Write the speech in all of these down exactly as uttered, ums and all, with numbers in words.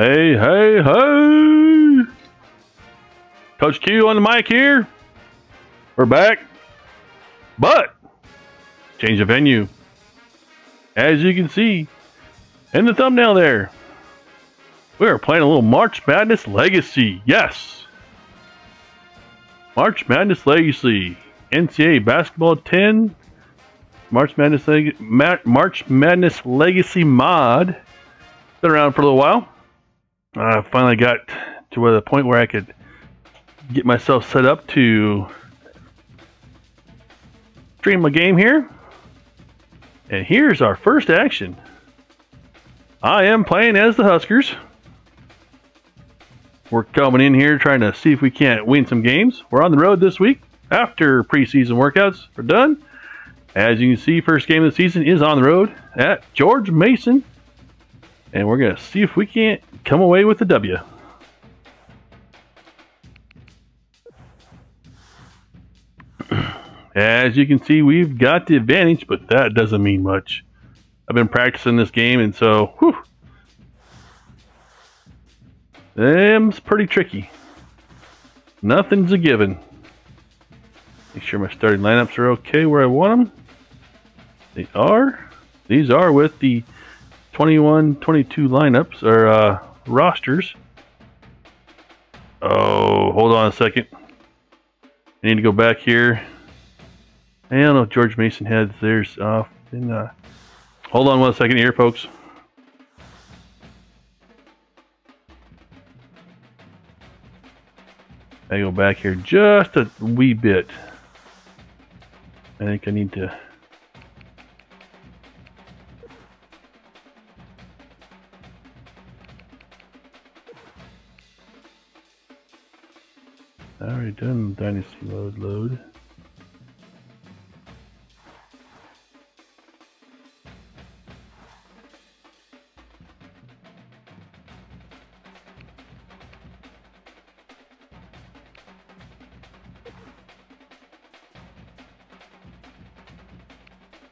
Hey, hey, hey! Coach Q on the mic here. We're back. But, change of venue. As you can see in the thumbnail there, we are playing a little March Madness Legacy. Yes! March Madness Legacy. N C A A Basketball ten. March Madness, Leg Ma March Madness Legacy mod. Been around for a little while. I uh, finally got to the point where I could get myself set up to stream my game here. And here's our first action. I am playing as the Huskers. We're coming in here trying to see if we can't win some games. We're on the road this week after preseason workouts are done. As you can see, first game of the season is on the road at George Mason. And we're going to see if we can't come away with the W. As you can see, we've got the advantage, but that doesn't mean much. I've been practicing this game, and so, whew. Them's pretty tricky. Nothing's a given. Make sure my starting lineups are okay where I want them. They are. These are with the twenty-one twenty-two lineups, or uh, rosters. Oh, hold on a second. I need to go back here. I don't know if George Mason had theirs off. And, uh, hold on one second here, folks. I go back here just a wee bit. I think I need to... Already done dynasty load load.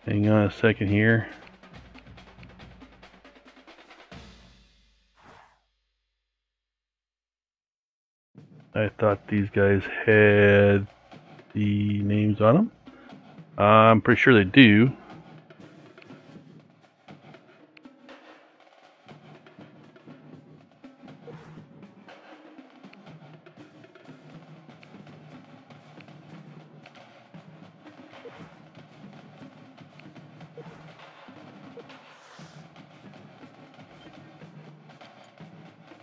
Hang on a second here. I thought these guys had the names on them. Uh, I'm pretty sure they do.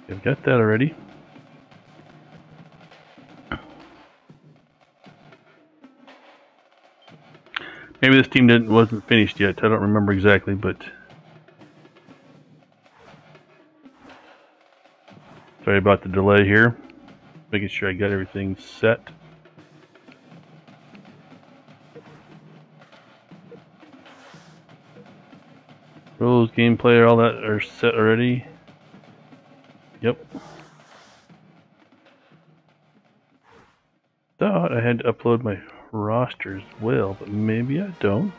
I've got that already. Maybe this team didn't wasn't finished yet. I don't remember exactly, but sorry about the delay here. Making sure I got everything set. Rules, gameplay, all that are set already. Yep. Thought I had to upload my roster as well, but maybe I don't.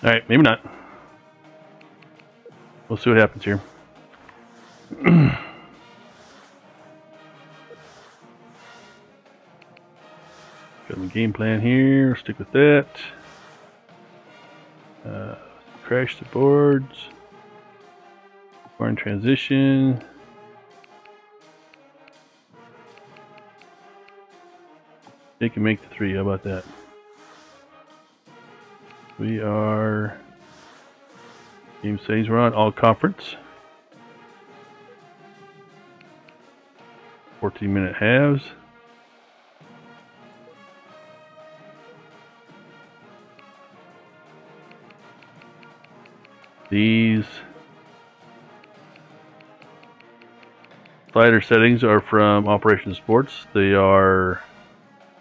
All right, maybe not. We'll see what happens here. Got my game plan here. Stick with that. Uh, crash the boards. We're in transition. They can make the three. How about that? We are, team says we're on all conference. fourteen minute halves. These slider settings are from Operation Sports. They are,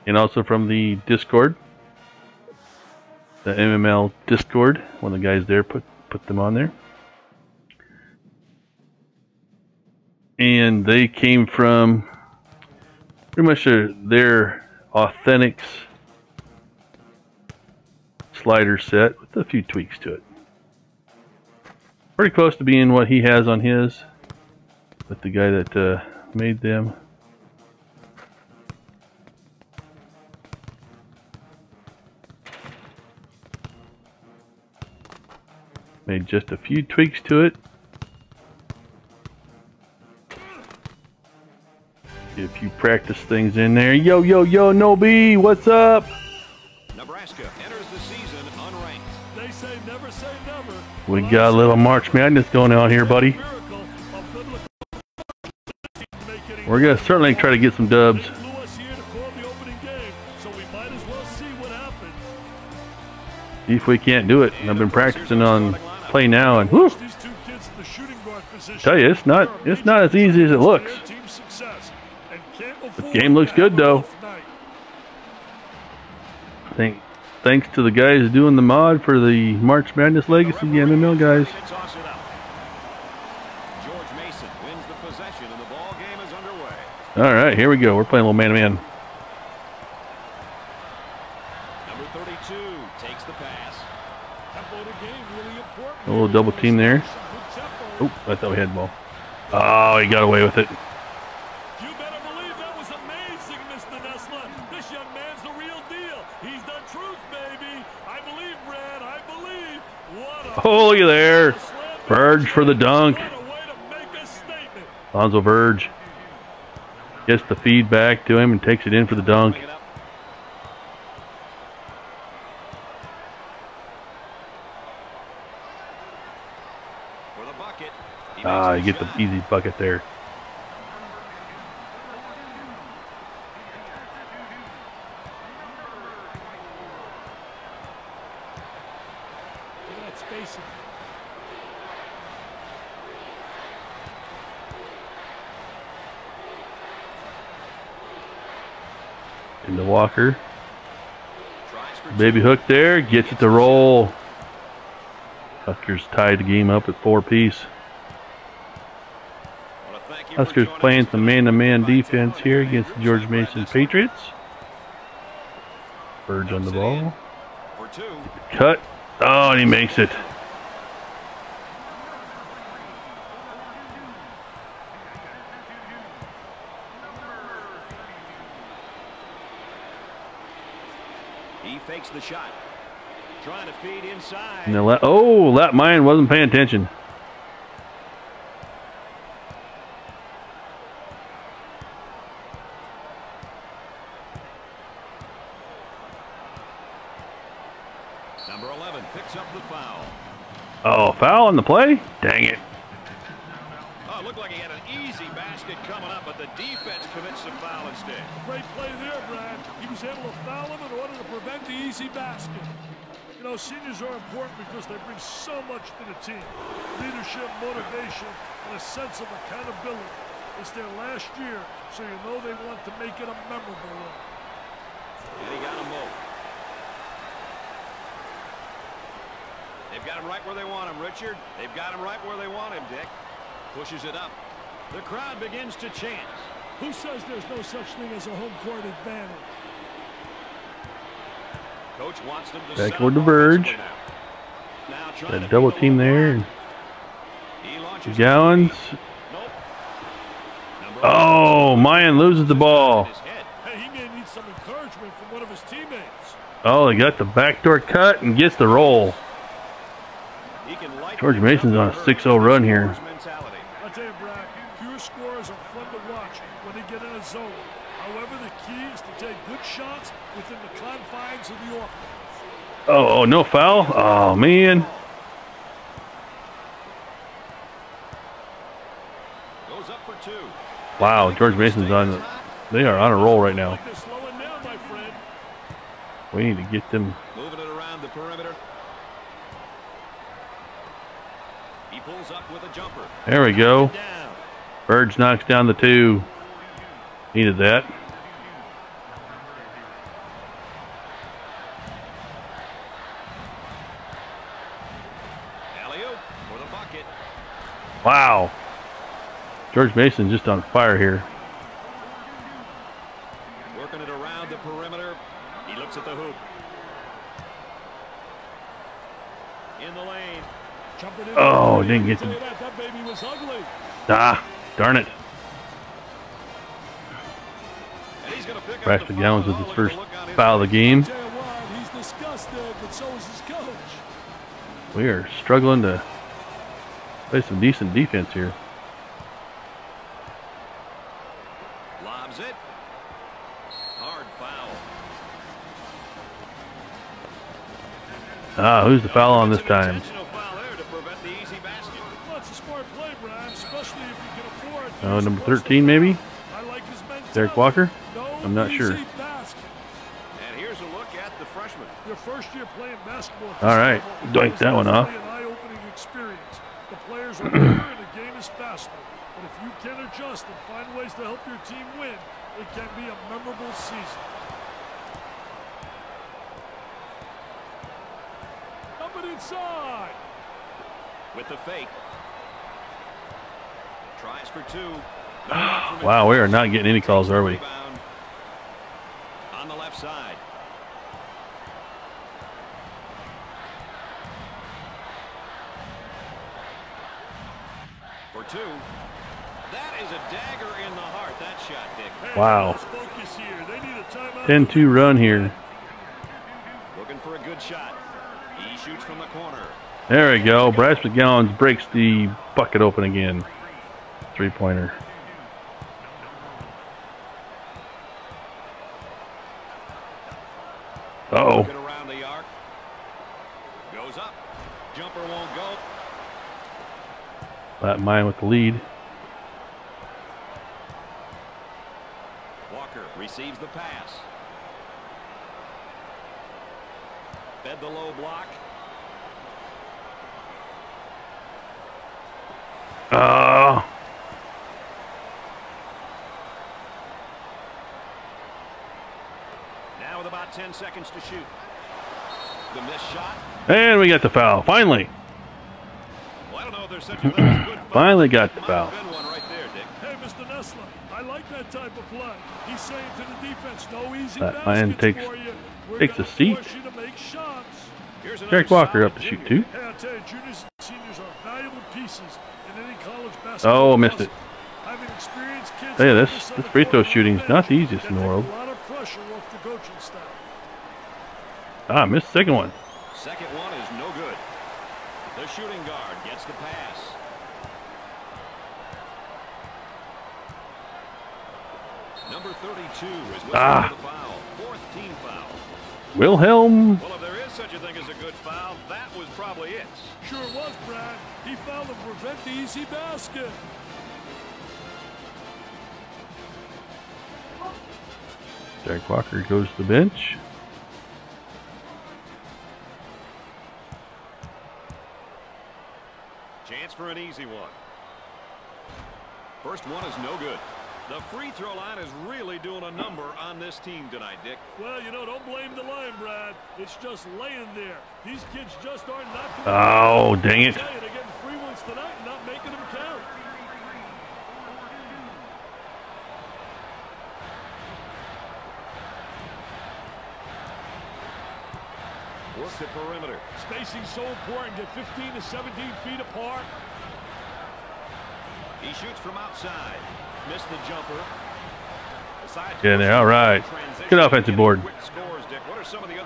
and also from the Discord, the M M L Discord. One of the guys there put put them on there, and they came from pretty much their, their Authentics slider set with a few tweaks to it. Pretty close to being what he has on his, with the guy that uh, made them. Made just a few tweaks to it. If you practice things in there. Yo, yo, yo, Nobi, what's up? Nebraska enters the season unranked. They say never say never. We got a little March Madness going on here, buddy. We're going to certainly try to get some dubs. See if we can't do it. And I've been practicing on play now, and whoo, tell you, it's not it's not as easy as it looks. The game looks good though. I think thanks to the guys doing the mod for the March Madness Legacy, the M M L guys. George Mason wins the possession and the ball game is underway. All right, here we go. We're playing a little man-to-man. Number thirty-two takes the pass. A little double team there. Oh, I thought we had the ball. Oh, he got away with it. Oh, look at there. Verge for the dunk. Alonzo Verge gets the feed back to him and takes it in for the dunk. Ah, you get the easy bucket there. Into Walker. Baby hook there, gets it to roll. Huskers tied the game up at four piece. Huskers playing some man-to-man defense here against the George Mason Patriots. Birds on the ball. Cut. Oh, and he makes it. He fakes the shot. Trying to feed inside. La oh, that mine wasn't paying attention. Number eleven picks up the foul. Oh, foul on the play? Dang it. Oh, it looked like he had an easy basket coming up, but the defense commits the foul instead. Great play there, Brad. He was able to foul him in order to prevent the easy basket. You know, seniors are important because they bring so much to the team. Leadership, motivation, and a sense of accountability. It's their last year, so you know they want to make it a memorable one. And he got them both. They've got him right where they want him, Richard. They've got him right where they want him, Dick. Pushes it up. The crowd begins to chant. Who says there's no such thing as a home court advantage? Coach wants them to backward to Verge. Now. Now that double team there. The Gallons. Nope. Oh, Mayan loses the ball. Hey, he may need some encouragement from one of his teammates. Oh, he got the backdoor cut and gets the roll. George Mason's on a six oh run here. I tell you, Brad, pure scorers are fun to watch when they get in a zone. However, the key is to take good shots within the confines of the offense. Oh, oh, no foul? Oh, man. Goes up for two. Wow, George Mason's on. They are on a roll right now. We need to get them. Moving it around the perimeter. He pulls up with a jumper. There we go. Verge knocks down the two. Needed that. Wow. George Mason just on fire here. Working it around the perimeter. He looks at the hoop. In the lane. Jumping in. Oh, didn't get to. That, that baby was ugly. Ah, darn it. And he's gonna pick Rashad up Gallon with his first foul of the game. He's disgusted, but so is his coach. We are struggling to play some decent defense here. Lobs it. Hard foul. Ah, who's the foul on this time? Oh, number thirteen maybe? Derek Walker? I'm not sure. And here's a look at the freshman. Your first year playing basketball. All right, doink that one off. The players are bigger and the game is faster. But if you can adjust and find ways to help your team win, it can be a memorable season. Up and inside. With the fake. Tries for two. Wow, we are not getting any calls, are we? On the left side. Two. That is a dagger in the heart, that shot, Dick. Wow. ten two run here. Looking for a good shot. He shoots from the corner. There we go. Bryce McGowan breaks the bucket open again. Three-pointer. Uh-oh. Around the arc. Goes up. Jumper won't go. That mine with the lead. Walker receives the pass. Fed the low block. Uh. Now with about ten seconds to shoot. The missed shot. And we got the foul, finally. Finally got the foul. That man takes takes a seat. Derek Walker up to shoot two. Oh, missed it. Hey, this this free throw shooting is not the easiest in the world. Ah, missed the second one. Second one is no good. The shooting guard gets the pass. Number thirty-two is with ah. the foul. Fourth team foul. Wilhelm. Well, if there is such a thing as a good foul, that was probably it. Sure was, Brad. He fouled to prevent the easy basket. Derek Walker goes to the bench. For an easy one. First one is no good. The free throw line is really doing a number on this team tonight, Dick. Well, you know, don't blame the line, Brad. It's just laying there. These kids just are not doing oh, it. Dang it. They're getting free ones tonight and not making them count. Work the perimeter. Spacing's so important. Get fifteen to seventeen feet apart. He shoots from outside. Missed the jumper. Yeah, there. All right. Good offensive board.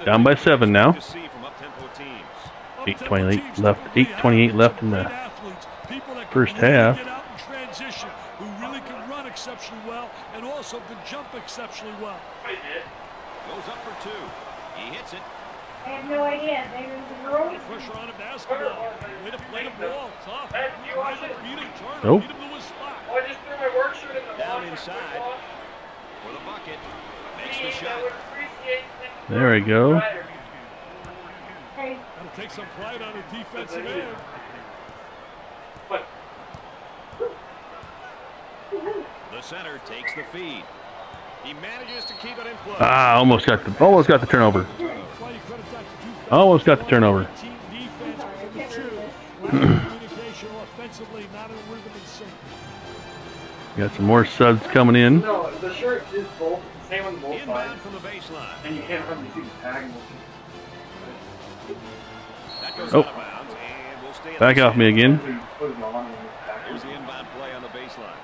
Down by seven now. eight twenty-eight left. eight twenty-eight left in the first half. Who really can run exceptionally well and also can jump exceptionally well. Goes up for two. He hits it. I have no idea. Pressure on a basketball. Way to play the ball. Tough. Beat him, nope. Beat him to his spot. Well, I just threw my work shirt in the down inside. For the bucket. Makes the shot. There we go. That'll take some pride on the defensive end. The center takes the feed. He manages to keep it in play. Ah, almost got the almost got the turnover. Almost got the turnover. Got some more subs coming in. No, the shirt is both. Same on both sides. From the baseline. And you can't hardly see the tag. That goes oh. Out and we'll stay back off me again. Here's the inbound play on the baseline.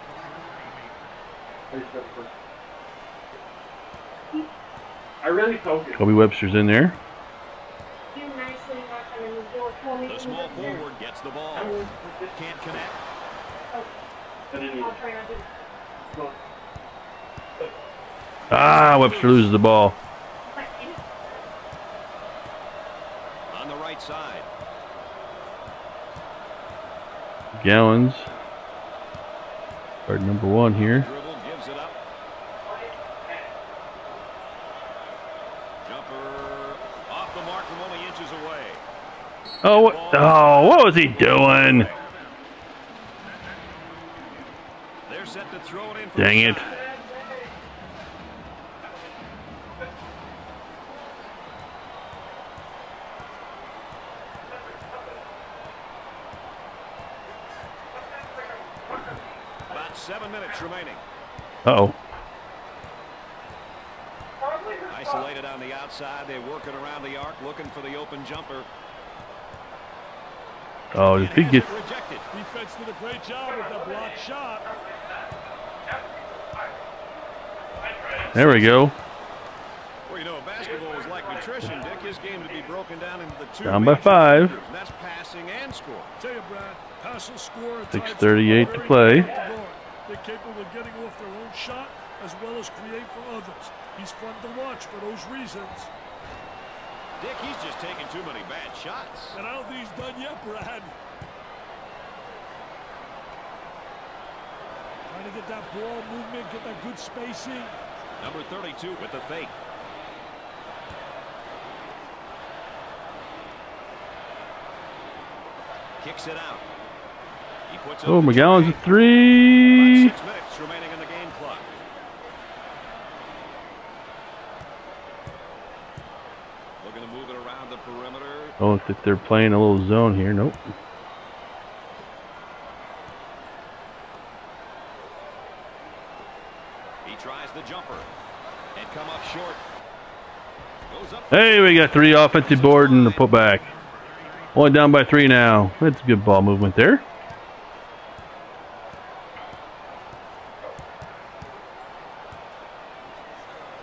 I really focus. Kobe Webster's in there. The small forward gets the ball. Can't connect. Ah, Webster loses the ball. On the right side. Gallons. Guard number one here. Oh what, oh, what was he doing? They're set to throw it in. Dang it. About seven minutes remaining. Uh-oh. Isolated on the outside. They're working around the arc looking for the open jumper. Oh, if he gets rejected. Defense did a great job with the block shot. There we go. Well, you know, basketball is like nutrition, Dick. His game to be broken down into the two. Down by five. That's passing and score. Tell you, Brad, pass and score. six thirty-eight to play. They're capable of getting off their own shot as well as create for others. He's fun to watch for those reasons. Dick, he's just taking too many bad shots. And I don't think he's done yet, Brad. Trying to get that ball movement, get that good spacing. Number thirty-two with the fake. Kicks it out. He puts oh, McGowan's a three. Six minutes remaining in the game clock. Oh, if they're playing a little zone here. Nope. He tries the jumper and come up short. Goes up. Hey, we got three offensive board and the putback. Only down by three now. That's good ball movement there.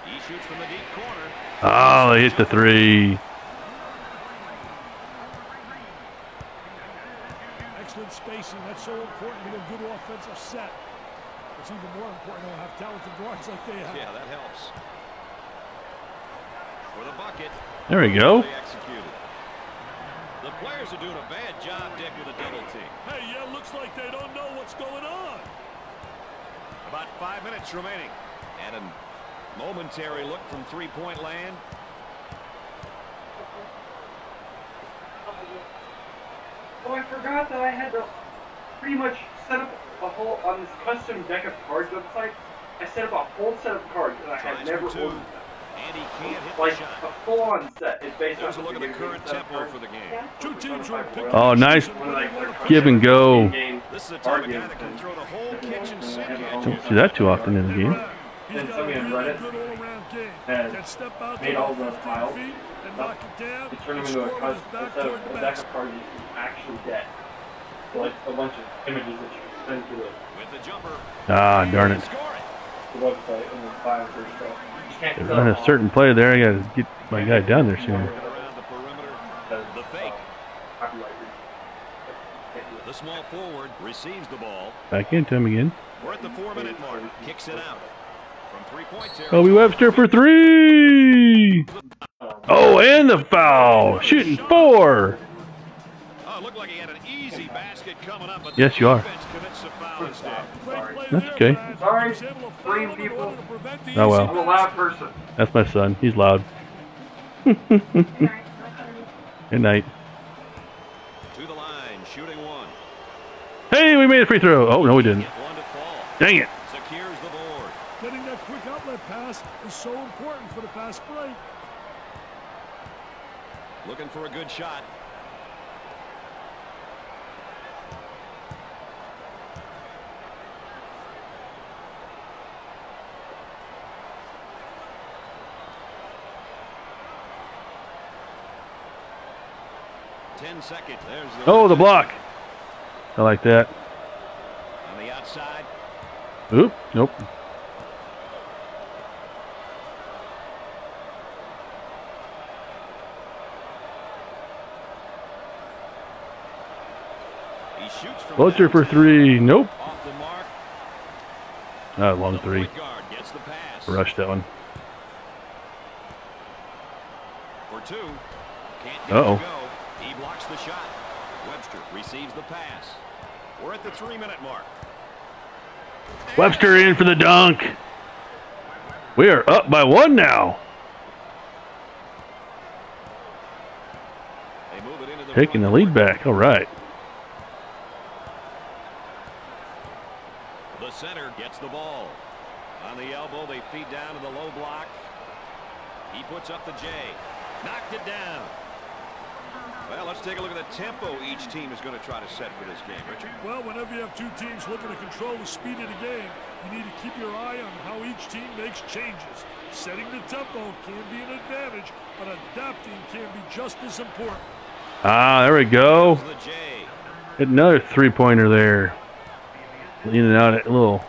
He shoots from the deep corner. Oh, they hit the three. That's so important to a good offensive set. It's even more important to have talented guards like they have. Yeah, that helps. With a bucket. There we go. The players are doing a bad job, Dick, with a double team. Hey, yeah, looks like they don't know what's going on. About five minutes remaining. And a momentary look from three-point land. Oh, I forgot that I had to pretty much set up a whole, on this custom deck of cards website, I set up a whole set of cards that I had never ordered them. And he can't hit like the shot. A full-on set. It's based There's on a look at the current tempo for the game. Yeah. Two teams are picking oh, nice give and go. This is a type of guy that can throw the whole kitchen sink at you. Don't see that too often in the game. Then somebody on Reddit has made all the piles. They turn them into a card, a deck of cards you can actually get. Like a bunch of images that you can send to it. With the jumper. Ah, darn it. The website and the file first off. There's been a certain play there. I gotta get my guy down there soon. The fake. The small forward receives the ball. Back into him again. We're at the four-minute mark. Kicks it out. From three-point territory. Kobe Webster for three. Oh, and the foul. Shooting four. Oh, it looked like he had an easy basket coming up. But yes, you are. That's okay. Sorry, green people. Oh, well. I'm a loud person. That's my son. He's loud. Good night. To the line, shooting one. Hey, we made a free throw. Oh, no, we didn't. Dang it. pass is so important for the fast break. Looking for a good shot. ten seconds. There's the oh, the block. I like that. On the outside. Oop, nope. He shoots from Wilcher for three. Nope. Off the mark. Ah, long three. Gets the pass. Rushed that one. For two. Can't get uh-oh. Go. He blocks the shot. Webster receives the pass. We're at the three-minute mark. Webster in for the dunk. We are up by one now. They move it into the Taking the lead back. All right. The center gets the ball. On the elbow, they feed down to the low block. He puts up the J. Knocked it down. Well, let's take a look at the tempo each team is going to try to set for this game, Richard. Well, whenever you have two teams looking to control the speed of the game, you need to keep your eye on how each team makes changes. Setting the tempo can be an advantage, but adapting can be just as important. Ah, there we go. Another three-pointer there. In and out, a little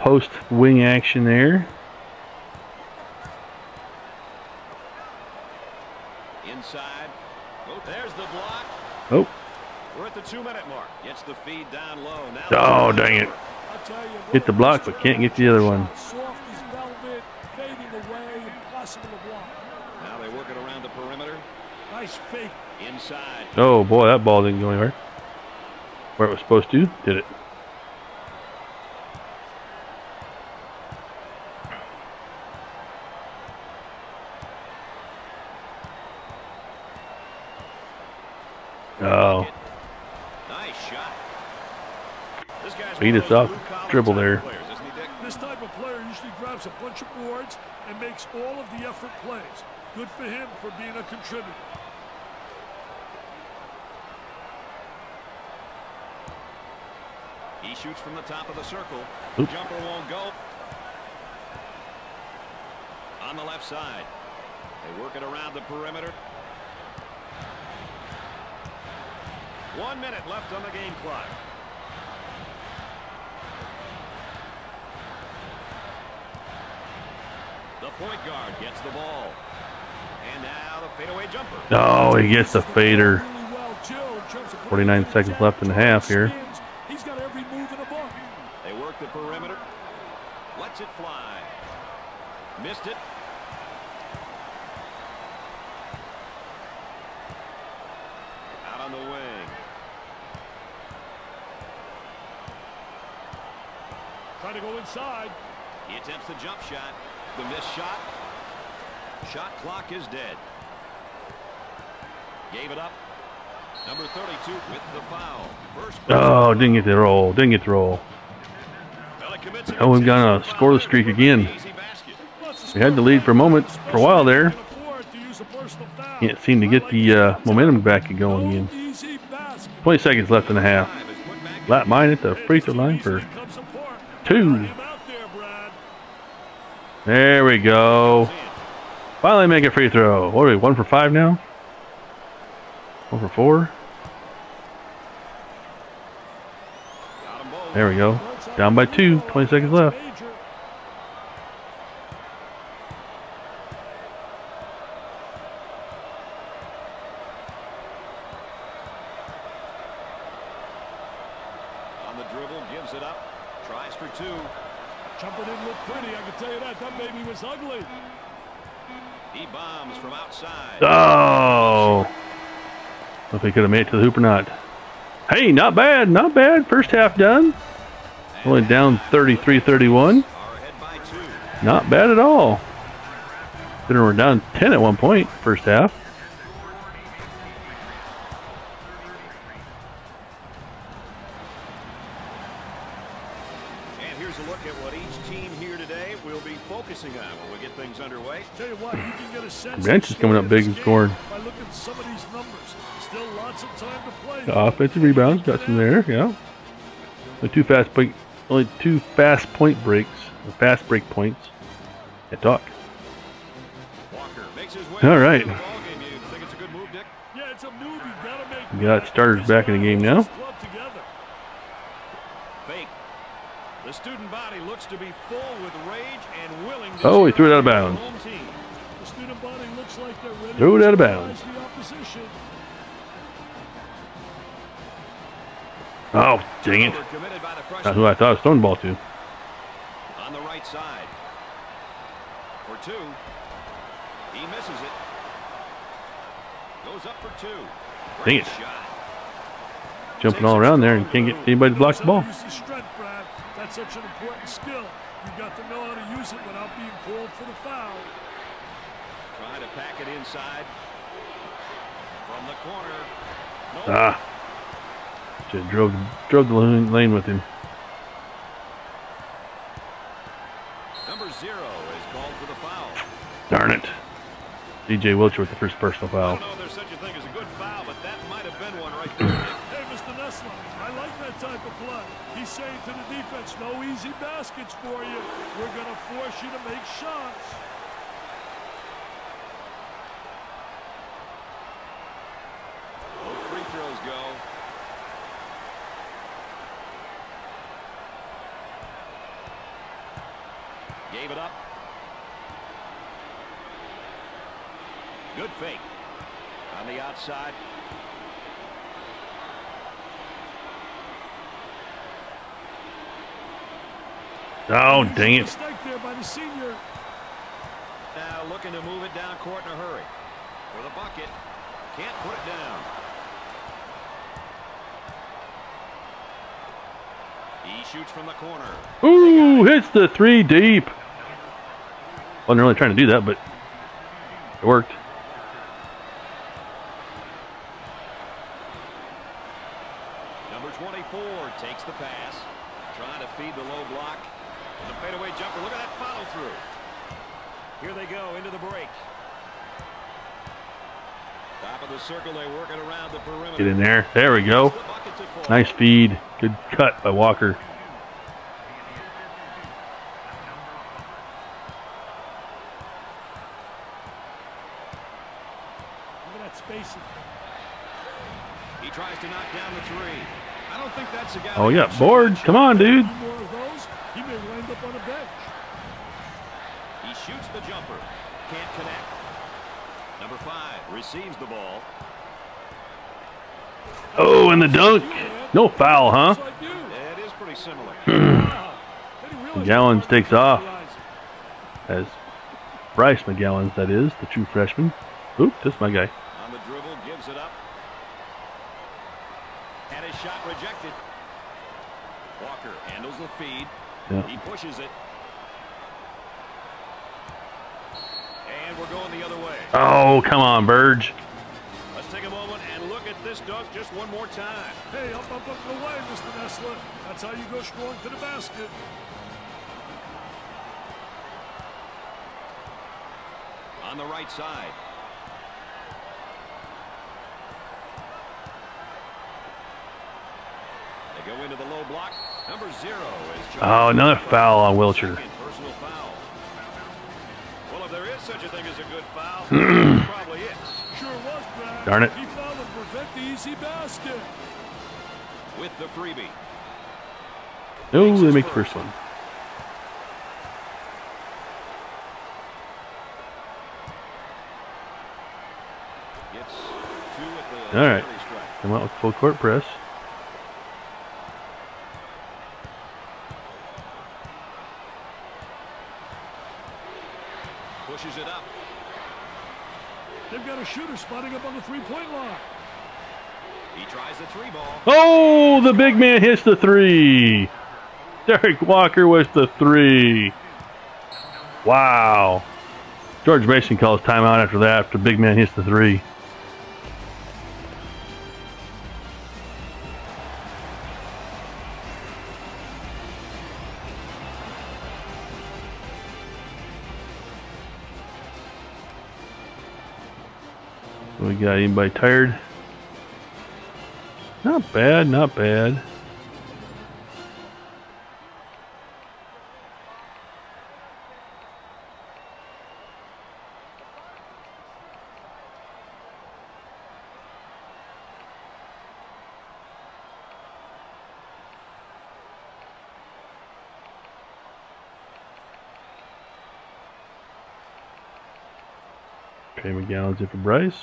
post-wing action there. Oh. We're at the two-minute mark. Gets the feed down low. Now oh, dang it. Hit the block, but can't get the other one. Now they work it around the perimeter. Nice fake inside. Oh boy, that ball didn't go anywhere. Where it was supposed to, did it? Oh. Nice shot. This guy's beat us off dribble there. This type of player usually grabs a bunch of boards and makes all of the effort plays. Good for him for being a contributor. He shoots from the top of the circle. Oops. Jumper won't go. On the left side. They work it around the perimeter. One minute left on the game clock. The point guard gets the ball. And now the fadeaway jumper. Oh, he gets the fader. forty-nine seconds left in the half here. He's got every move in the ball. They work the perimeter. Lets it fly. Missed it. Out on the wing. Trying to go inside. He attempts the jump shot. The missed shot. Shot clock is dead. Gave it up. Number thirty-two with the foul. First oh, didn't get the roll. Didn't get the roll. Oh, we've got a scoreless streak again. We had the lead for a moment, for a while there. Can't seem to get the uh, momentum back going again. twenty seconds left in the half. Flat mine at the free throw line for two. There we go. Finally make a free throw. What are we, one for five now? One for four? There we go. Down by two. twenty seconds left. On the dribble, gives it up. Tries for two. Jumper didn't look pretty, I can tell you that. That baby was ugly. He bombs from outside. Oh! If he could have made it to the hoop or not. Hey, not bad, not bad. First half done. Only down thirty-three thirty-one. Not bad at all. Then we're down ten at one point, first half. Branch is coming up big and scoring. The offensive rebounds got some there, yeah. The two fast point, only two fast point breaks, or fast break points. At Doc. All right. We got starters back in the game now. Oh, he threw it out of bounds. Threw it out of bounds. Oh, dang it. That's who I thought I was throwing the ball to. On the right side. For two. He misses it. Goes up for two. Dang it. Jumping all around there and can't get anybody to block the ball. That's such an important skill. You've got to know how to use it without being called for the foul. Trying to pack it inside. From the corner. No. Ah. Just drove, drove the lane with him. Number zero is called for the foul. Darn it. D J Wilcher with the first personal foul. I don't know if there's such a thing as a good foul, but that might have been one right there. Hey, Mister Nessler, I like that type of play. He's saying to the defense, no easy baskets for you. We're going to force you to make shots. Both free throws go. Gave it up. Good fake. On the outside. Oh, dang it. There by the senior. Now looking to move it down court in a hurry. With a bucket. Can't put it down. He shoots from the corner. Ooh, hits the three deep. Wasn't really trying to do that, but it worked. Number twenty-four takes the pass. Trying to feed the low block. The fadeaway jumper. Look at that follow through. Here they go into the break. Top of the circle. They work it around the perimeter. Get in there. There we go. Nice feed. Good cut by Walker. Look at that spacing. He tries to knock down the three. I don't think that's a guy. Oh yeah, board. Come on, dude. He may wind up on a bench. He shoots the jumper. Can't connect. Number five receives the ball. Oh, and the dunk. No foul, huh? Yeah, it is pretty similar. Gallon takes off. As Bryce McGowan, that is, the true freshman. Oop, that's my guy. On the dribble, gives it up. And his shot rejected. Walker handles the feed. Yeah. He pushes it. And we're going the other way. Oh, come on, Verge. Let's take a moment and look at this dunk just one more time. Hey, up, up, up, and away, Mister Nessler. That's how you go strong to the basket. On the right side. They go into the low block. Number zero is. Oh, another foul on Wilcher. Personal foul. Well, if there is such a thing as a good foul, it probably is. Sure was, Brad. Darn it. He fouled to prevent the easy basket. With the freebie. No, they make the first one. All right, come out with full court press. Pushes it up. They've got a shooter spotting up on the three-point line. He tries the three ball. Oh, the big man hits the three. Derek Walker with the three. Wow. George Mason calls timeout after that after the big man hits the three. What we got? Anybody tired? Not bad, not bad. Okay, McGowan's it for Bryce.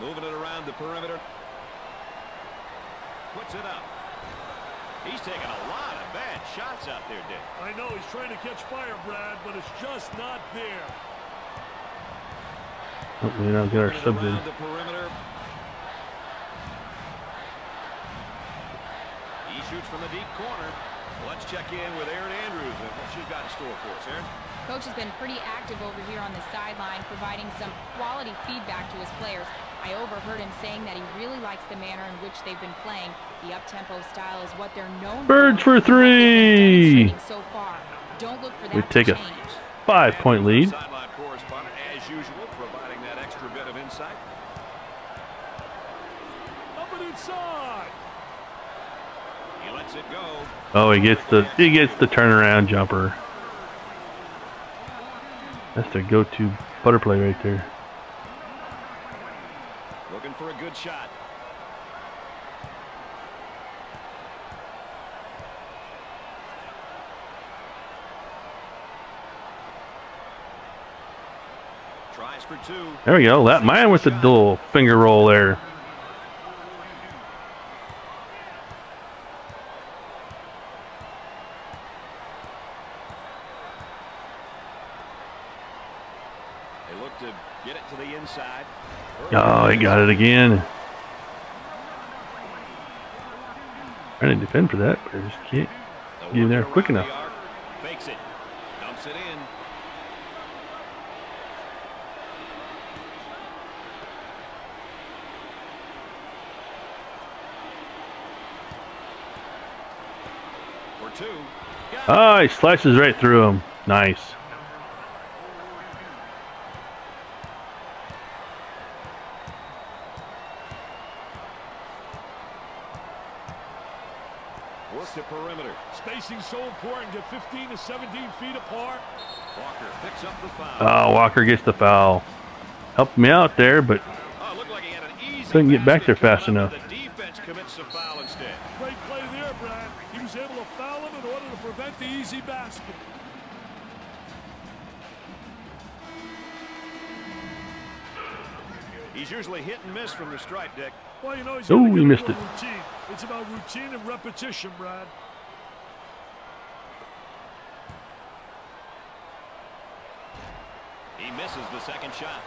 Moving it around the perimeter. Puts it up. He's taking a lot of bad shots out there, Dick. I know he's trying to catch fire, Brad, but it's just not there. Hopefully we don't get our subs in. He shoots from the deep corner. Let's check in with Erin Andrews and what she's got in store for us, Erin. Coach has been pretty active over here on the sideline, providing some quality feedback to his players. I overheard him saying that he really likes the manner in which they've been playing. The up-tempo style is what they're known for. Verge for three! So far. Don't look for that. We take a five-point lead. Sideline correspondent, as usual, providing that extra bit of insight. Up and inside. He lets it go. Oh, he gets the he gets the turnaround jumper. That's their go-to butter play right there. Looking for a good shot. Tries for two. There we go. That mine with the little finger roll there. They look to get it to the inside. Oh, he got it again. Trying to defend for that, but I just can't get in there quick enough. Fakes it, dumps it in. For two. Oh, he slices right through him. Nice. So important, get fifteen to seventeen feet apart. Walker picks up the foul. Oh, Walker gets the foul. Helped me out there, but oh, looked like he had an easy couldn't get back there fast enough. The defense commits a foul instead. Great play there, Brad. He was able to foul him in order to prevent the easy basket. He's usually hit and miss from the stripe, Dick. Well, you know, he's oh, he missed it. Routine. It's about routine and repetition, Brad. Misses the second shot.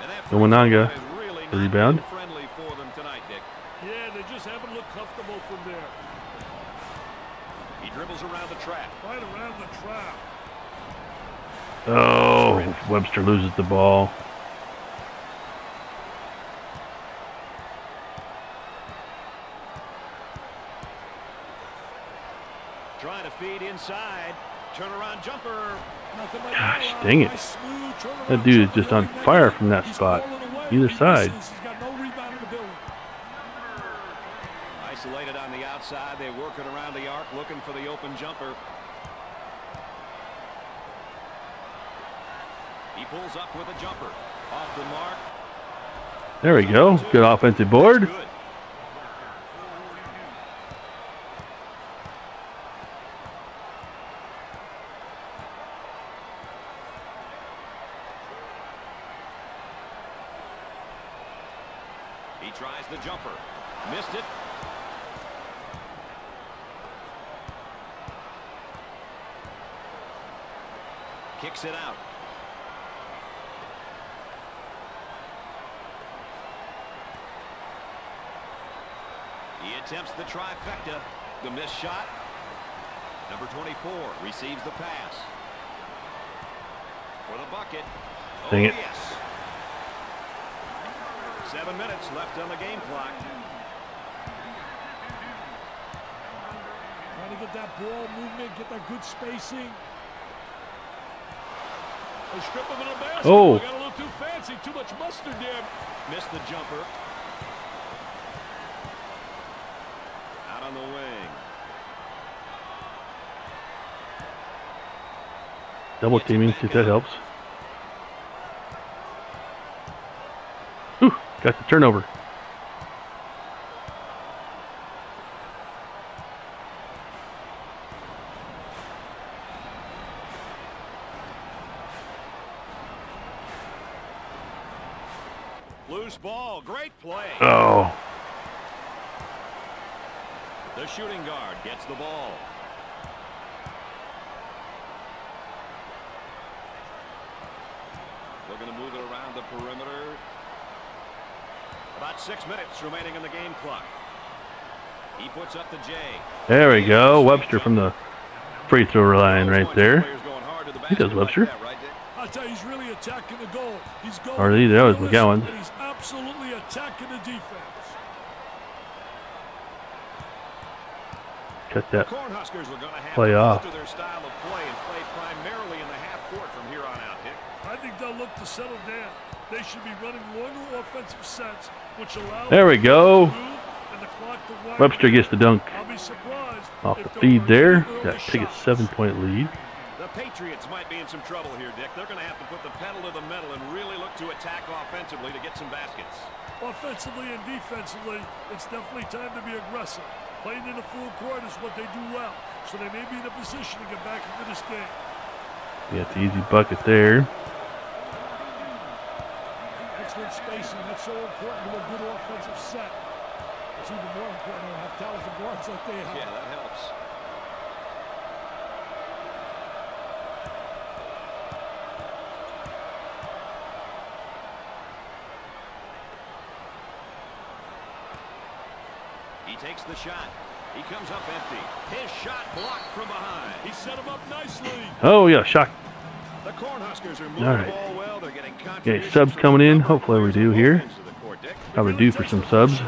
And that Dominanga, really the rebound. Friendly for them tonight, Dick. Yeah, they just haven't looked comfortable from there. He dribbles around the trap. Right around the trap. Oh, Webster loses the ball. Trying to feed inside. Turnaround jumper. Gosh, dang it. That dude is just on fire from that spot. Either side. Isolated on the outside. They work it around the arc looking for the open jumper. He pulls up with a jumper. Off the mark. There we go. Good offensive board. Kicks it out. He attempts the trifecta. The missed shot. Number twenty-four receives the pass. with a bucket. Dang it. Seven minutes left on the game clock. Trying to get that ball movement, get that good spacing. They strip him in a basket. Oh. Got a little too fancy, too much mustard there. Missed the jumper. Out on the wing. Double teaming, see if that helps. Ooh, got the turnover. Loose ball, great play. Oh. The shooting guard gets the ball. Going to move it around the perimeter. About six minutes remaining in the game clock. He puts up the J. There we go. Webster from the free throw line right there. He does Webster. I tell you, he's really attacking the goal. He's going. Or that was McGowan. He's absolutely attacking the defense. Cut that play off. Their style of play and play primarily in the half court from here on out. I think they'll look to settle down. They should be running longer offensive sets, which allows. There we go. And the clock to Webster gets the dunk. I'll be surprised off the feed there. That big a seven-point lead. The Patriots might be in some trouble here, Dick. They're going to have to put the pedal to the metal and really look to attack offensively to get some baskets. Offensively and defensively, it's definitely time to be aggressive. Playing in the full court is what they do well, so they may be in a position to get back into this game. Yeah, it's an easy bucket there. Excellent spacing. That's so important to a good offensive set. It's even more important to have talented guards like they have. Yeah, that helps. He takes the shot. He comes up empty. His shot blocked from behind. He set him up nicely. Oh, yeah, shot. The Cornhuskers are moving all right. The ball well. They're getting okay, subs coming in. Hopefully we do here. Probably do for some subs.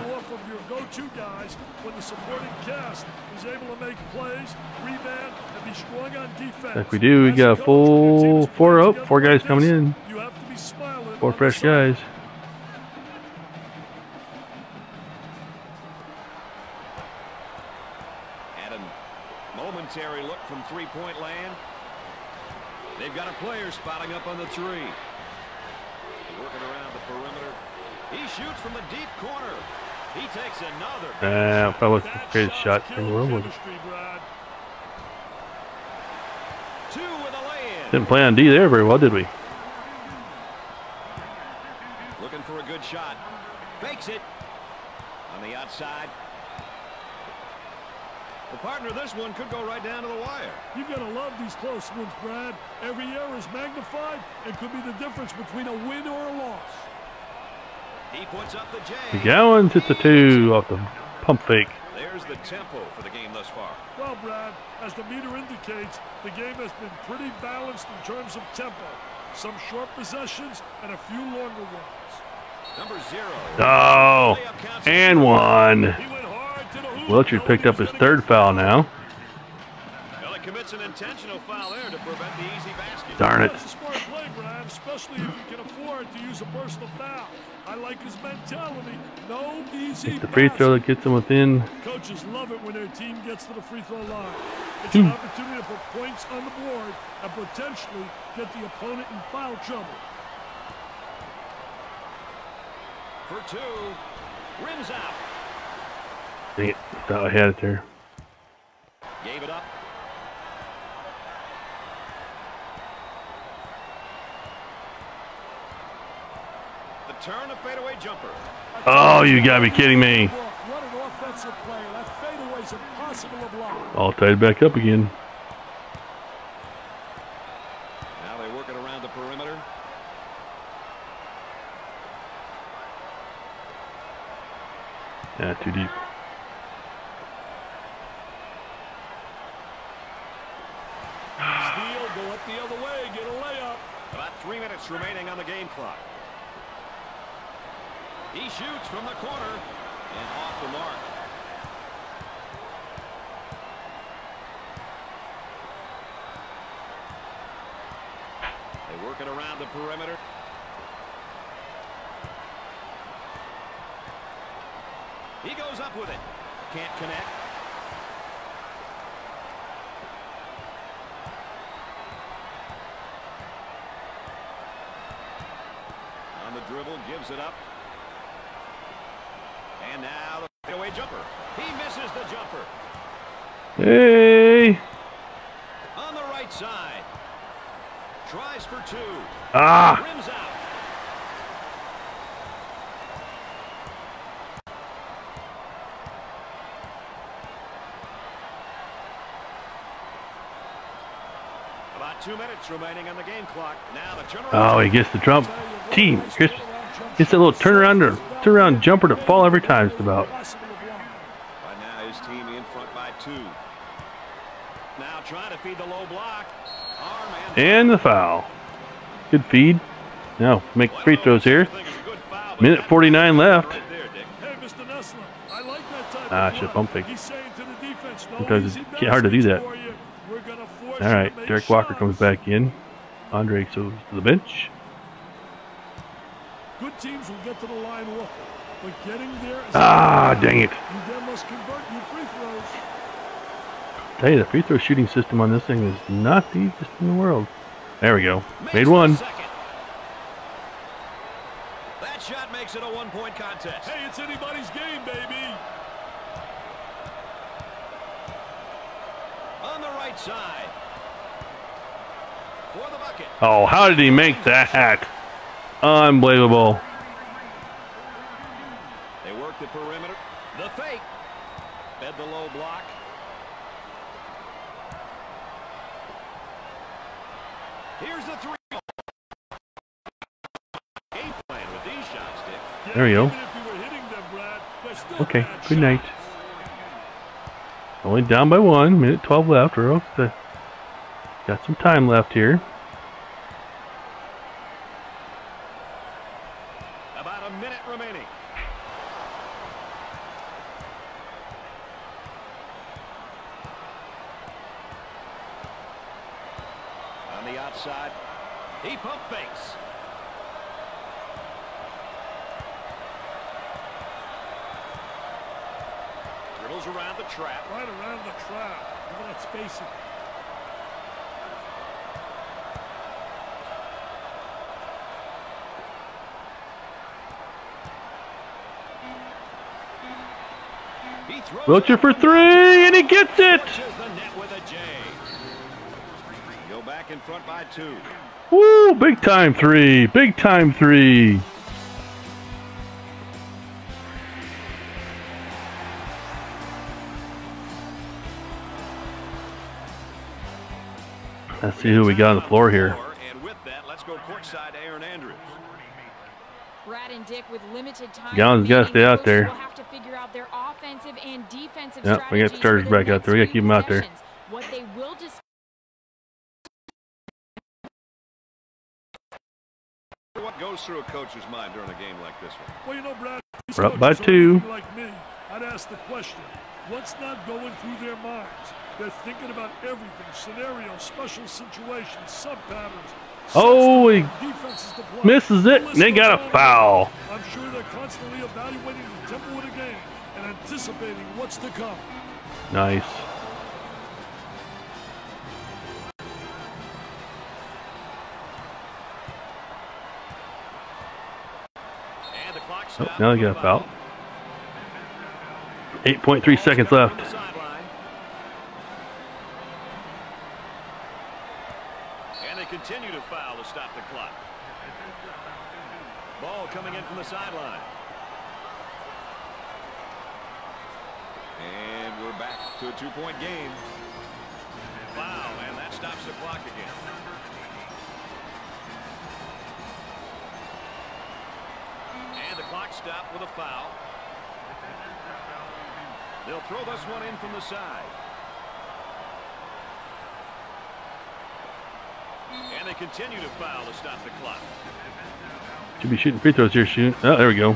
Like we do, we got a full four. Oh, four guys coming in. Four fresh guys. Three-point land. They've got a player spotting up on the three. Working around the perimeter. He shoots from the deep corner. He takes another. Ah, that was the greatest shot in the world. Didn't play on D there very well, did we? Looking for a good shot. Fakes it. On the outside. Well, partner, this one could go right down to the wire. You're going to love these close ones, Brad. Every error is magnified and could be the difference between a win or a loss. He puts up the J. McGowan's hits the two off the pump fake. There's the tempo for the game thus far. Well, Brad, as the meter indicates, the game has been pretty balanced in terms of tempo. Some short possessions and a few longer ones. Number zero. Oh, and one. Wilcher picked up his third foul now. Well, it commits an intentional foul there to prevent the easy basket. Darn it. That's a smart play, Brad, especially if you can afford to use a personal foul. I like his mentality. No easy it's the free throw that gets him within. Coaches love it when their team gets to the free throw line. It's an opportunity to put points on the board and potentially get the opponent in foul trouble. For two, rims out. Dang it, thought I had it there. Gave it up. The turn, a fadeaway jumper. Oh, you gotta be kidding me. What an offensive player. That fadeaway's impossible to block. All tied back up again. Now they work it around the perimeter. Yeah, too deep. Three minutes remaining on the game clock. He shoots from the corner and off the mark. They work it around the perimeter. He goes up with it. Can't connect. On the dribble, gives it up. And now the fadeaway jumper. He misses the jumper. Hey. On the right side. Tries for two. Ah. Rims out. About two minutes remaining on the game clock. Now the turnaround. Oh, he gets the jump. Team. Chris gets that little turnaround or turnaround jumper to fall every time, just about. By now, his team in front by two. Now trying to feed the low block. Arm and, and the foul. Good feed. Now make free throws here. Minute forty-nine left. Ah, shit, bump fake. Sometimes it's hard to do that. All right, Derek Walker comes back in. Andre goes to the bench. Good teams will get to the line with it, but getting there is ah, dang it. You then must convert your free throws. I'll tell you, the free throw shooting system on this thing is not the easiest in the world. There we go. Made one. That shot makes it a one-point contest. Hey, it's anybody's game, baby. On the right side. For the bucket. Oh, how did he make that? Unbelievable. They work the perimeter. The fake. Fed the low block. Here's the three. Game plan with these shots, Dick. There we go. Okay, good night. Only down by one. Minute twelve left. Or got some time left here. Around the trap. Right around the trap. Look at that spacing. Wilcher for three, and he gets it! The net with a J. Go back in front by two. Woo! Big time three. Big time three. Let's see who we got on the floor here. And with that, let's go courtside to Aaron Andrews. Brad and Dick with limited time. Gallon's got to stay out there. We'll have to figure out their offensive and defensive strategies. Yep, we got starters back out there. We got to keep them out there. What they will just what goes through a coach's mind during a game like this one. Well, you know, Brad, we're up by two. Like me, I'd ask the question, what's not going through their minds? They're thinking about everything, scenarios, special situations, sub-patterns. Oh, he misses it, and they got a foul. I'm sure they're constantly evaluating the tempo of the game and anticipating what's to come. Nice. And the clock stops. Oh, now they got a foul. eight point three seconds left. Continue to foul to stop the clock. Ball coming in from the sideline. And we're back to a two-point game. Foul, and that stops the clock again. And the clock stopped with a foul. They'll throw this one in from the side. And they continue to foul to stop the clock. Should be shooting free throws here. Shoot. Oh, there we go.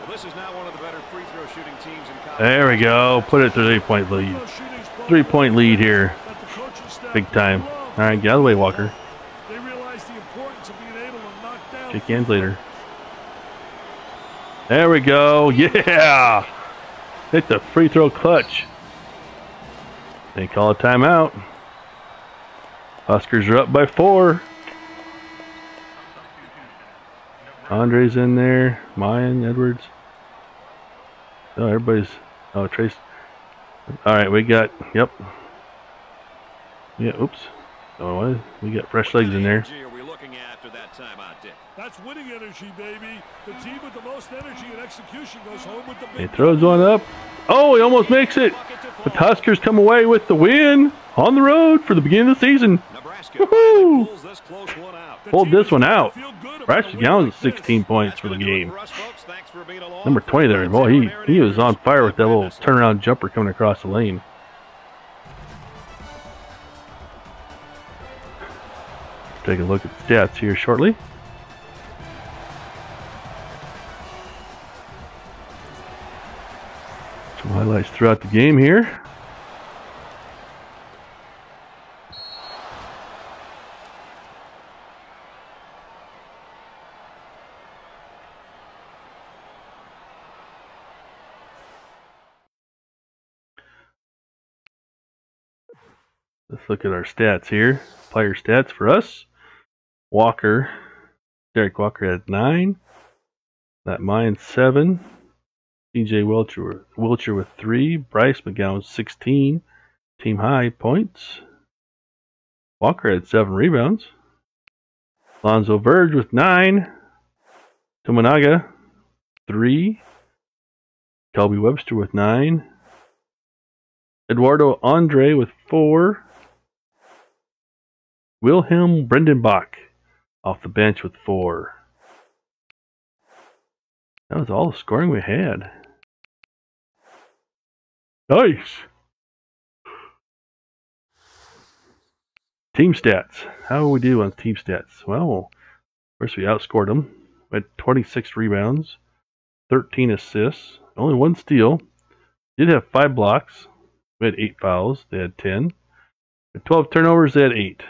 Well, this is now one of the better free throw shooting teams in college. There we go. Put it to three-point lead. Three-point lead here. Big time. All right, get out of the way, Walker. They realize the importance of being able to knock down. Shake hands later. There we go. Yeah. Hit the free throw clutch. They call a timeout. Huskers are up by four. Andre's in there. Mayan, Edwards. Oh, everybody's. Oh, Trace. All right, we got. Yep. Yeah. Oops. Oh, we got fresh legs in there. That's winning energy, baby. The team with the most energy and execution goes home with the big. He throws one up. Oh, he almost makes it. But the Huskers come away with the win on the road for the beginning of the season. Woohoo! Hold this one out. Rashad Gallon is sixteen points for the game. Number twenty there. Boy, he, he was on fire with that little turnaround jumper coming across the lane. Take a look at the stats here shortly. Some highlights throughout the game here. Let's look at our stats here. Player stats for us. Walker, Derek Walker had nine. That mine seven. D J Wilcher, Wilcher with three. Bryce McGowan sixteen. Team high points. Walker had seven rebounds. Alonzo Verge with nine. Tominaga three. Kobe Webster with nine. Eduardo Andre with four. Wilhelm Breidenbach off the bench with four. That was all the scoring we had. Nice! Team stats. How do we do on team stats? Well, first we outscored them. We had twenty-six rebounds, thirteen assists, only one steal. Did have five blocks. We had eight fouls. They had ten. We had twelve turnovers. They had eight.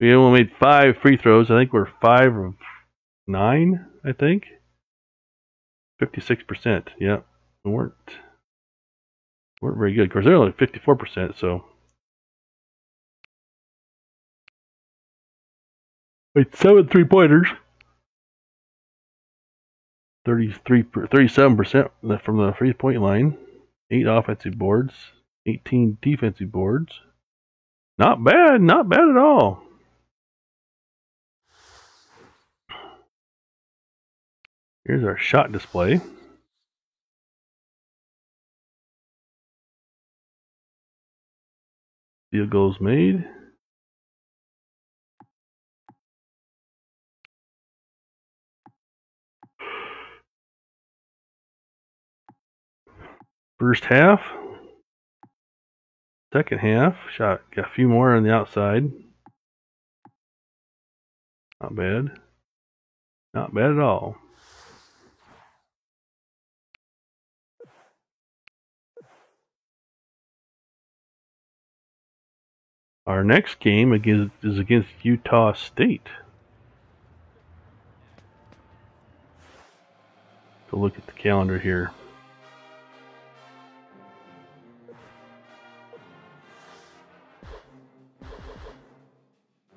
We only made five free throws. I think we're five of nine, I think. fifty-six percent. Yeah, we weren't, weren't very good. Of course, they're only fifty-four percent, so. Wait, seven three-pointers. thirty-three, thirty-seven percent from the three-point line. Eight offensive boards. eighteen defensive boards. Not bad. Not bad at all. Here's our shot display. Field goals made. First half. Second half. Shot. Got a few more on the outside. Not bad. Not bad at all. Our next game against, is against Utah State. So look at the calendar here.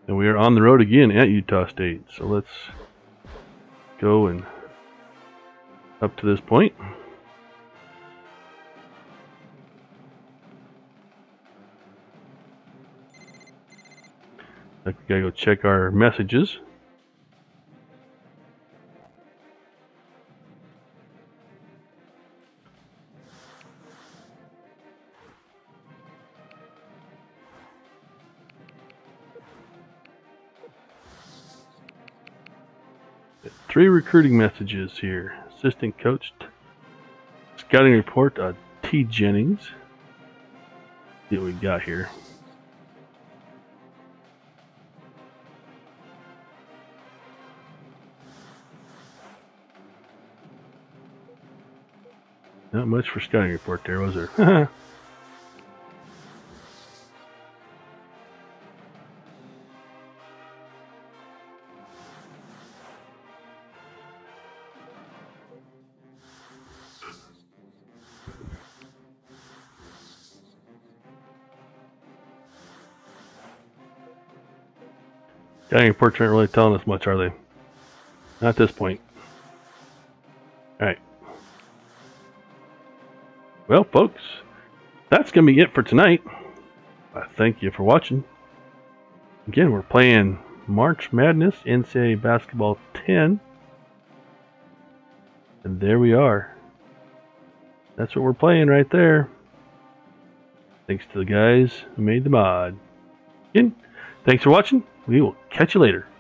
And we are on the road again at Utah State. So let's go and up to this point. Like we gotta go check our messages. Got three recruiting messages here. Assistant coach, scouting report, uh, T Jennings. See what we got here. Not much for scouting report there, was there? Scouting reports aren't really telling us much, are they? Not at this point. Alright. Well, folks, that's going to be it for tonight. I thank you for watching. Again, we're playing March Madness N C double A Basketball ten. And there we are. That's what we're playing right there. Thanks to the guys who made the mod. Again, thanks for watching. We will catch you later.